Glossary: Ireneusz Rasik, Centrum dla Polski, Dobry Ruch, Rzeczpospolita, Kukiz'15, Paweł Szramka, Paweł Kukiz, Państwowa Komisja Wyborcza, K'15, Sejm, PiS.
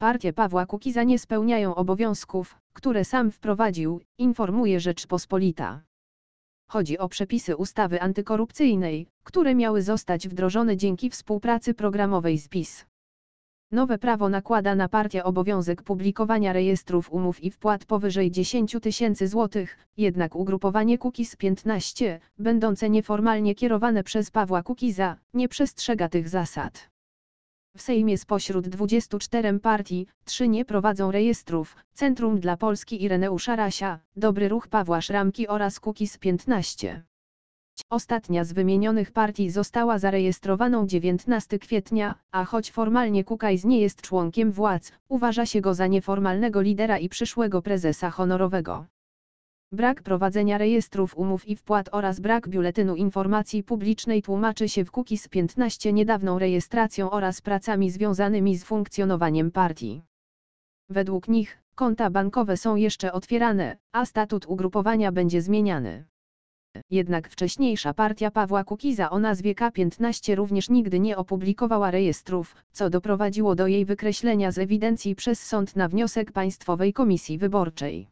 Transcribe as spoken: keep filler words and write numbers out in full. Partie Pawła Kukiza nie spełniają obowiązków, które sam wprowadził, informuje Rzeczpospolita. Chodzi o przepisy ustawy antykorupcyjnej, które miały zostać wdrożone dzięki współpracy programowej z PiS. Nowe prawo nakłada na partię obowiązek publikowania rejestrów umów i wpłat powyżej dziesięć tysięcy złotych, jednak ugrupowanie Kukiz piętnaście, będące nieformalnie kierowane przez Pawła Kukiza, nie przestrzega tych zasad. W Sejmie spośród dwudziestu czterech partii, trzy nie prowadzą rejestrów: Centrum dla Polski Ireneusza Rasia, Dobry Ruch Pawła Szramki oraz Kukiz piętnaście. Ostatnia z wymienionych partii została zarejestrowaną dziewiętnastego kwietnia, a choć formalnie Kukiz nie jest członkiem władz, uważa się go za nieformalnego lidera i przyszłego prezesa honorowego. Brak prowadzenia rejestrów umów i wpłat oraz brak biuletynu informacji publicznej tłumaczy się w Kukiz piętnaście niedawną rejestracją oraz pracami związanymi z funkcjonowaniem partii. Według nich konta bankowe są jeszcze otwierane, a statut ugrupowania będzie zmieniany. Jednak wcześniejsza partia Pawła Kukiza o nazwie K piętnaście również nigdy nie opublikowała rejestrów, co doprowadziło do jej wykreślenia z ewidencji przez sąd na wniosek Państwowej Komisji Wyborczej.